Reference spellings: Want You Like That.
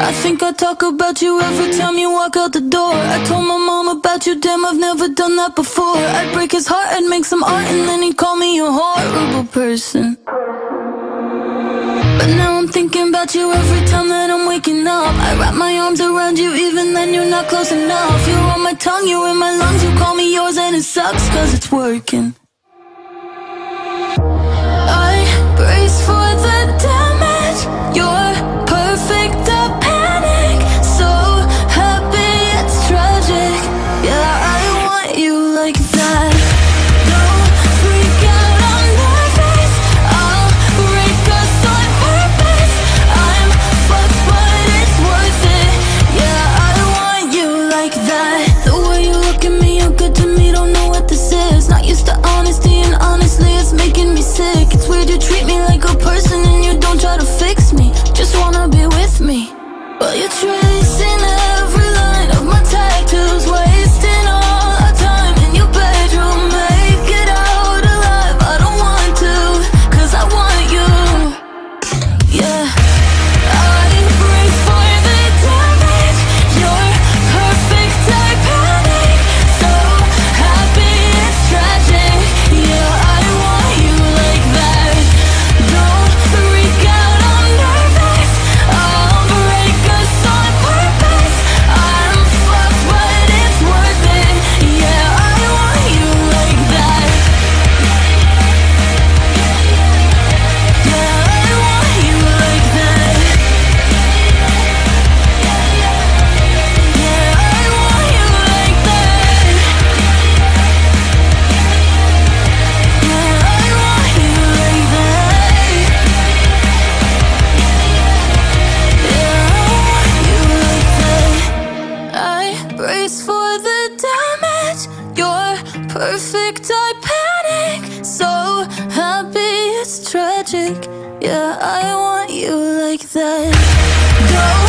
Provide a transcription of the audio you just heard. I think I talk about you every time you walk out the door. I told my mom about you, damn, I've never done that before. I'd break his heart and make some art, and then he'd call me a horrible person. But now I'm thinking about you every time that I'm waking up. I wrap my arms around you, even then you're not close enough. You're on my tongue, you're in my lungs, you call me yours and it sucks, cause it's working. I brace for the damage, you're perfect, I panic. So happy, it's tragic. Yeah, I want you like that. Don't freak out, I'm nervous. I'll break us on purpose. I'm fucked, but it's worth it. Yeah, I want you like that. The way you look at me, you're good to me, don't know what this is. Not used to honesty, and honestly, it's making me sick. It's weird you treat me like a person, and you don't try to fix me. Just wanna be with me, but you're tracing every line of my tattoos, wasting all our time in your bedroom. Make it out alive, I don't want to, cause I want you. Yeah, I brace for the damage, you're perfect, I panic. So happy, it's tragic. Yeah, I want you like that. Don't freak out, I'm nervous. I'll break us on purpose. I'm fucked, but it's worth it. Yeah, I want you like that. Yeah, I want you like that. Yeah, I want you like that. Yeah, I want you like that. Yeah, I want you like that. I brace for the damage, you're perfect, I panic. So happy, it's tragic. Yeah, I want you like that. Go